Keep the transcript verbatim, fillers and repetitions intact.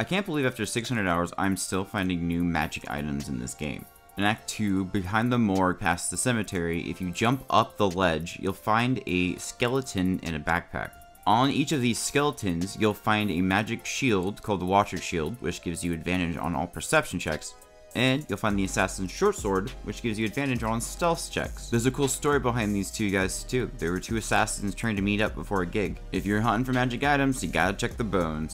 I can't believe after six hundred hours, I'm still finding new magic items in this game. In Act two, behind the morgue past the cemetery, if you jump up the ledge, you'll find a skeleton in a backpack. On each of these skeletons, you'll find a magic shield called the Watcher Shield, which gives you advantage on all perception checks. And you'll find the Assassin's short sword, which gives you advantage on stealth checks. There's a cool story behind these two guys too. There were two assassins trying to meet up before a gig. If you're hunting for magic items, you gotta check the bones.